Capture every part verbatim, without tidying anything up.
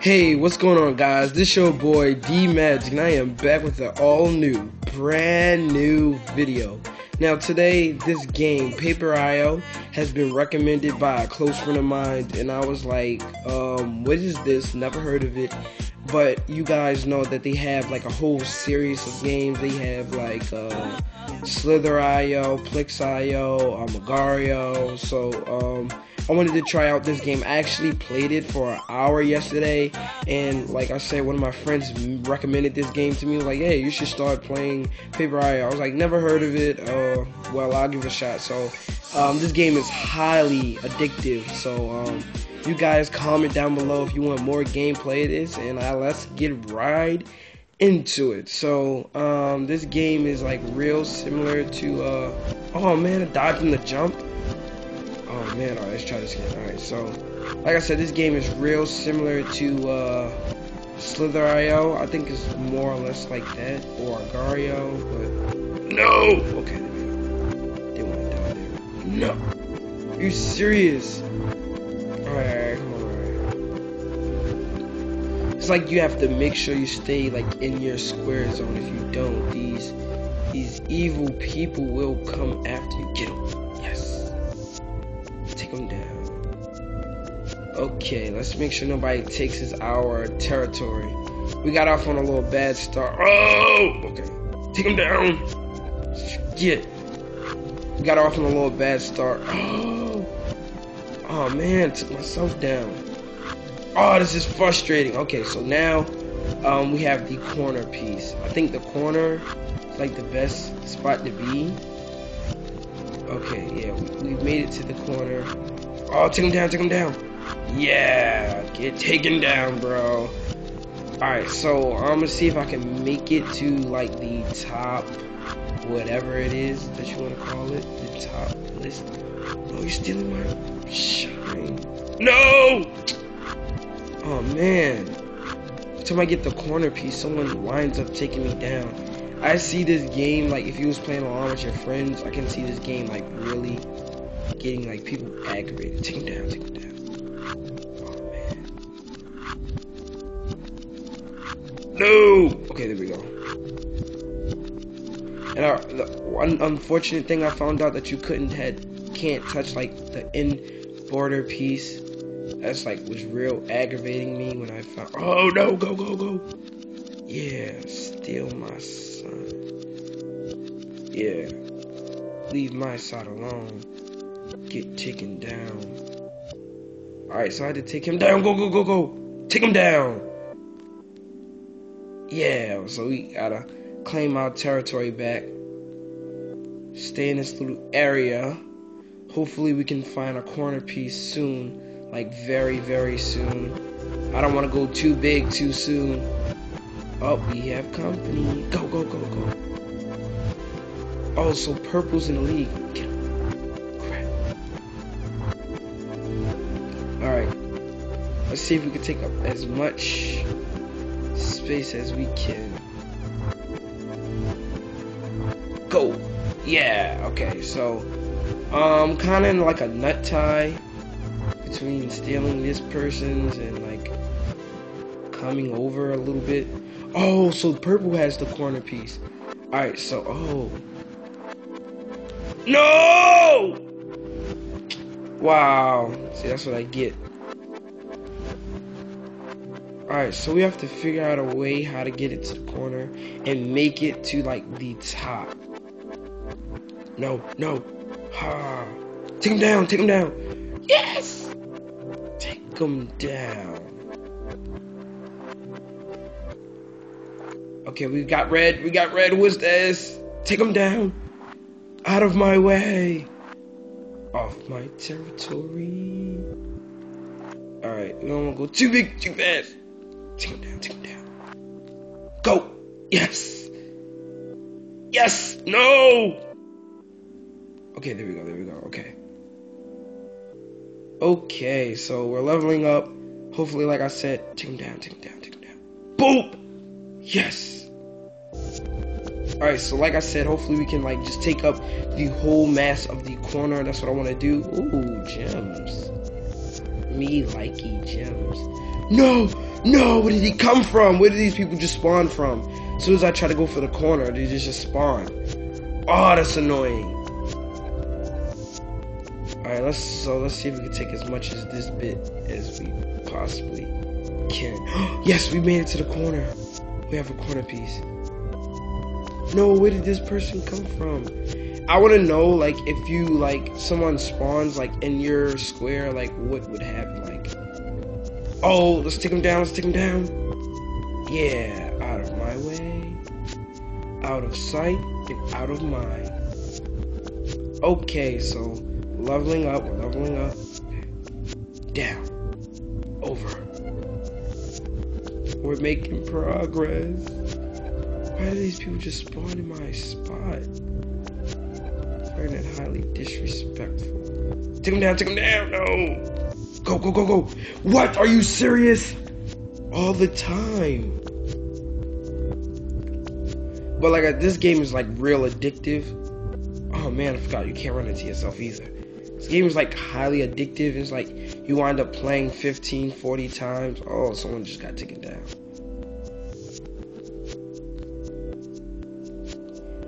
Hey, what's going on, guys? This your boy D-Magic, and I am back with an all new, brand new video. Now today, this game, Paper dot I O, has been recommended by a close friend of mine, and I was like, um, what is this? Never heard of it. But you guys know that they have like a whole series of games. They have like uh, Slither dot I O, Plex dot I O, Amagario. So um, I wanted to try out this game. I actually played it for an hour yesterday, and like I said, one of my friends recommended this game to me. Like, hey, you should start playing Paper dot I O. I was like, never heard of it. Uh, well, I'll give it a shot. So um, this game is highly addictive. So. Um, You guys comment down below if you want more gameplay of this, and uh, let's get right into it. So um, this game is like real similar to uh, oh man, a dodge and the jump. Oh man, alright, let's try this again. Alright, so like I said, this game is real similar to uh, Slither dot I O. I think it's more or less like that, or Agario. But no, okay, they went down there. No, are you serious? Alright, come on. It's like you have to make sure you stay like in your square zone. If you don't, these these evil people will come after you. Get them. Yes. Take them down. Okay, let's make sure nobody takes his our territory. We got off on a little bad start. Oh, okay. Take him down. Shit. We got off on a little bad start. Oh. Oh man, took myself down. Oh, this is frustrating. Okay, so now um, we have the corner piece. I think the corner is like the best spot to be. Okay, yeah, we, we made it to the corner. Oh, take him down, take him down. Yeah, get taken down, bro. Alright, so I'm gonna see if I can make it to like the top, whatever it is that you wanna call it, the top list. Oh, you're stealing my... Shine. No! Oh man. Every time I get the corner piece, someone winds up taking me down. I see this game, like if you was playing along with your friends, I can see this game like really getting like people aggravated. Take him down, take him down. Oh man. No! Okay, there we go. And our, the one unfortunate thing I found out that you couldn't head can't touch like the end border piece. That's like was real aggravating me when I found. Oh no, go go go. Yeah, steal my son. Yeah, leave my side alone. Get taken down. All right, so I had to take him down. Go go go go. Take him down. Yeah, so we gotta claim our territory back. Stay in this little area. Hopefully we can find a corner piece soon, like very, very soon. I don't want to go too big too soon. Oh, we have company. Go, go, go, go. Oh, so purple's in the league. Crap. Alright. Let's see if we can take up as much space as we can. Go. Yeah, okay, so... Um, kind of in like a nut tie between stealing this person's and like coming over a little bit. Oh, so purple has the corner piece. Alright, so, oh. No! Wow. See, that's what I get. Alright, so we have to figure out a way how to get it to the corner and make it to like the top. No, no. Ha! Take him down, take him down. Yes! Take him down. Okay, we got red, we got red. What's this? Take him down. Out of my way. Off my territory. Alright, we don't want to go too big, too fast. Take him down, take him down. Go! Yes! Yes! No! Okay, there we go, there we go, okay. Okay, so we're leveling up. Hopefully, like I said, take him down, take him down, take him down. Boom! Yes! Alright, so like I said, hopefully we can, like, just take up the whole mass of the corner. That's what I want to do. Ooh, gems. Me likey gems. No! no, where did he come from? Where did these people just spawn from? As soon as I try to go for the corner, they just, just spawn. Oh, that's annoying. Alright, let's so let's see if we can take as much as this bit as we possibly can. Yes, we made it to the corner. We have a corner piece. No, where did this person come from? I want to know, like, if you, like, someone spawns, like, in your square, like, what would happen, like. Oh, let's take him down, let's take him down. Yeah, out of my way, out of sight, and out of mind. Okay, so, leveling up, we're leveling up. Down. Over. We're making progress. Why do these people just spawn in my spot? Find it highly disrespectful. Take him down, take him down, no! Go, go, go, go! What? Are you serious? All the time. But like, I, this game is like real addictive. Oh man, I forgot you can't run into yourself either. This game is like highly addictive. It's like you wind up playing fifteen, forty times. Oh, someone just got taken down.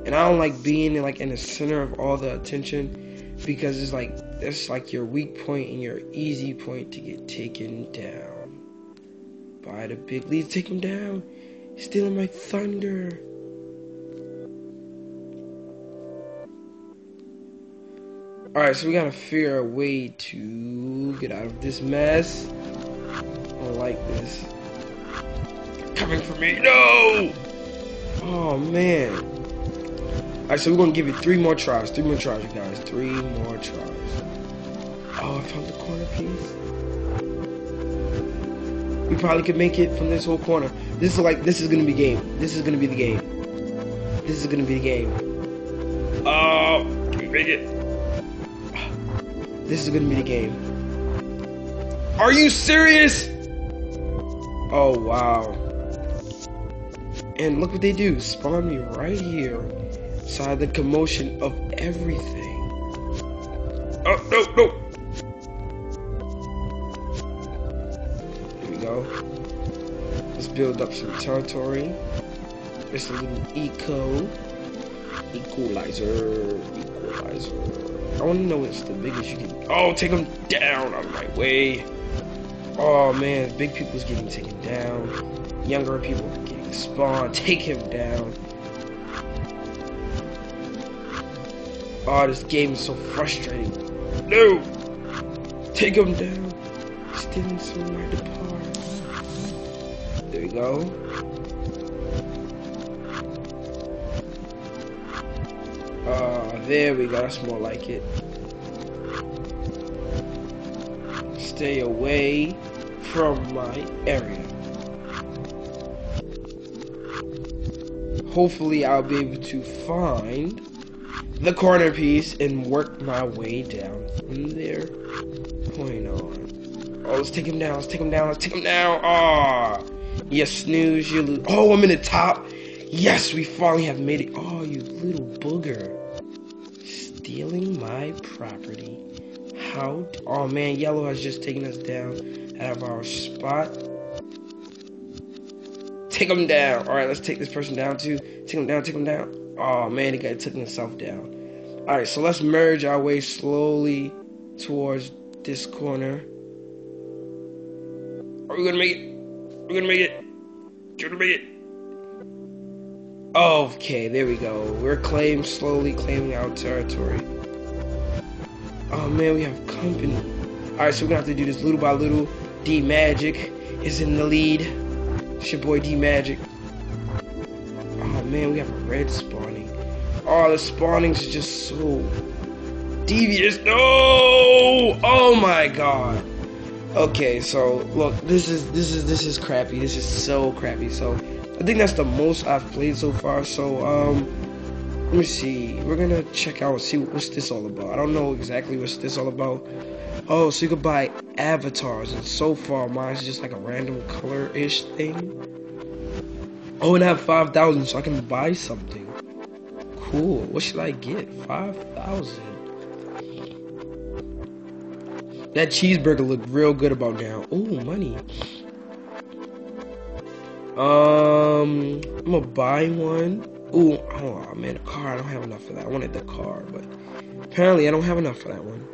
And I don't like being in, like in the center of all the attention, because it's like that's like your weak point and your easy point to get taken down by the big lead. Take him down. He's stealing my thunder. Alright, so we gotta figure a way to get out of this mess. I don't like this. Coming for me, no! Oh man. Alright, so we're gonna give it three more tries, three more tries, you guys, three more tries. Oh, I found the corner piece. We probably could make it from this whole corner. This is like, this is gonna be game. This is gonna be the game. This is gonna be the game. Oh, can we make it? This is gonna be the game. Are you serious? Oh, wow. And look what they do, spawn me right here. Inside the commotion of everything. Oh, no, no. Here we go. Let's build up some territory. There's a little eco. Equalizer. Equalizer. I want to know what's the biggest you can. Oh, take them down out of my way. Oh, man. Big people's getting taken down. Younger people getting spawned. Take him down. Oh, this game is so frustrating. No! Take him down. Stealing some of my departs. There we go. Uh, there we go. That's more like it. Stay away from my area. Hopefully, I'll be able to find the corner piece and work my way down from there. Point on. Oh, let's take him down. Let's take him down. Let's take him down. Ah, oh, you snooze, you lose. Oh, I'm in the top. Yes, we finally have made it. Oh, you little booger, stealing my property. How? Oh man, yellow has just taken us down out of our spot. Take him down. All right, let's take this person down too. Take him down. Take him down. Oh man, he got took himself down. Alright, so let's merge our way slowly towards this corner. Are we gonna make it? We're gonna make it. We're gonna make it. Okay, there we go. We're claim slowly claiming our territory. Oh man, we have company. Alright, so we're gonna have to do this little by little. D-Magic is in the lead. It's your boy D-Magic. Man, we have a red spawning. Oh, the spawnings is just so devious. No! Oh my god. Okay, so look, this is this is this is crappy. This is so crappy. So I think that's the most I've played so far. So um, let me see. We're gonna check out and see what's this all about. I don't know exactly what's this all about. Oh, so you could buy avatars, and so far mine's just like a random color-ish thing. Oh, and I have five thousand, so I can buy something. Cool. What should I get? five thousand. That cheeseburger looked real good about now. Ooh, money. Um, I'm gonna buy one. Ooh, hold on, man, a car. I don't have enough for that. I wanted the car, but apparently I don't have enough for that one.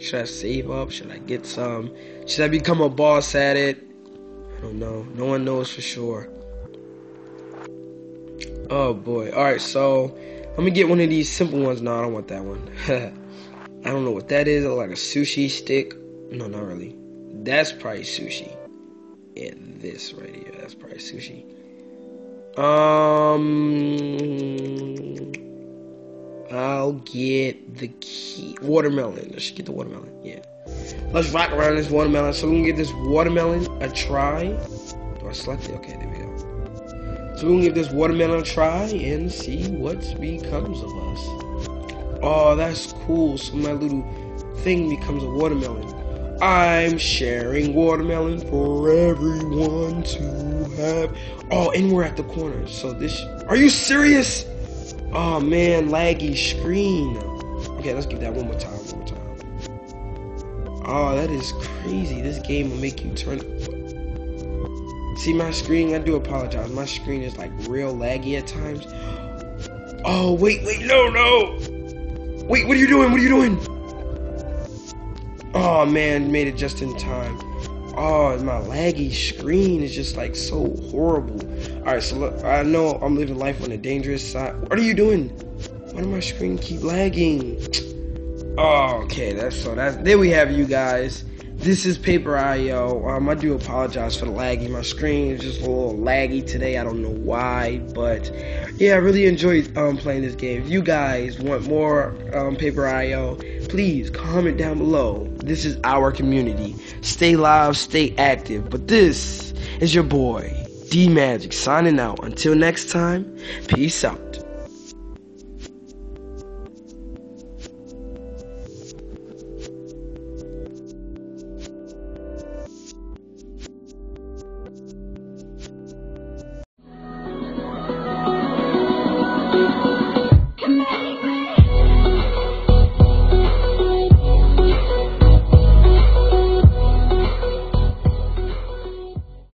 Should I save up? Should I get some? Should I become a boss at it? I don't know. No one knows for sure. Oh boy. Alright, so I'm gonna get one of these simple ones. No, I don't want that one. I don't know what that is. Like a sushi stick? No, not really. That's probably sushi. Yeah, this right here. That's probably sushi. Um... I'll get the key watermelon. I should get the watermelon. Yeah. Let's rock around this watermelon. So we're gonna give this watermelon a try. Do I select it? Okay, there we go. So we're gonna give this watermelon a try and see what becomes of us. Oh, that's cool. So my little thing becomes a watermelon. I'm sharing watermelon for everyone to have. Oh, and we're at the corner. So this. Are you serious? Oh man, laggy screen. Okay, let's give that one more time, one more time. Oh, that is crazy. This game will make you turn. See my screen? I do apologize. My screen is like real laggy at times. Oh wait, wait, no, no. Wait, what are you doing? What are you doing? Oh man, made it just in time. Oh, my laggy screen is just like so horrible. Alright, so look, I know I'm living life on the dangerous side. What are you doing? Why does my screen keep lagging? Oh, okay, that's so that's there we have you guys. This is Paper dot I O. Um, I do apologize for the laggy. My screen is just a little laggy today. I don't know why, but yeah, I really enjoyed um, playing this game. If you guys want more um, Paper dot I O, please comment down below. This is our community. Stay live, stay active. But this is your boy, D-Magic, signing out. Until next time, peace out.